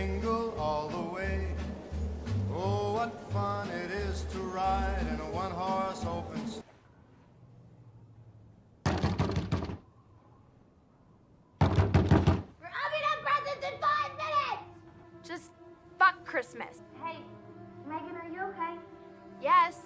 jingle all the way. Oh, what fun it is to ride in a one-horse open sleigh. We're opening up presents in 5 minutes! Just fuck Christmas. Hey, Megan, are you okay? Yes.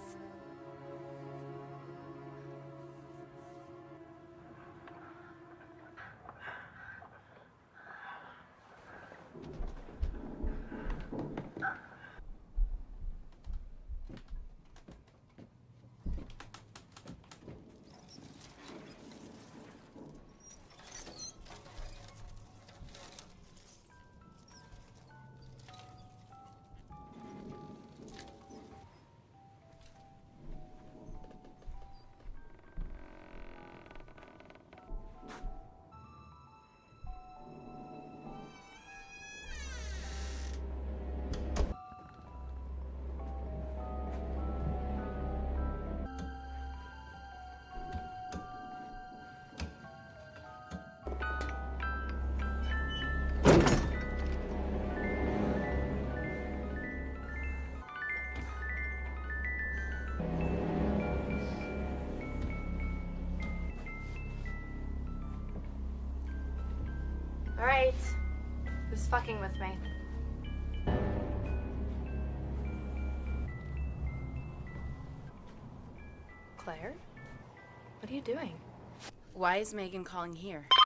All right, who's fucking with me? Claire? What are you doing? Why is Megan calling here?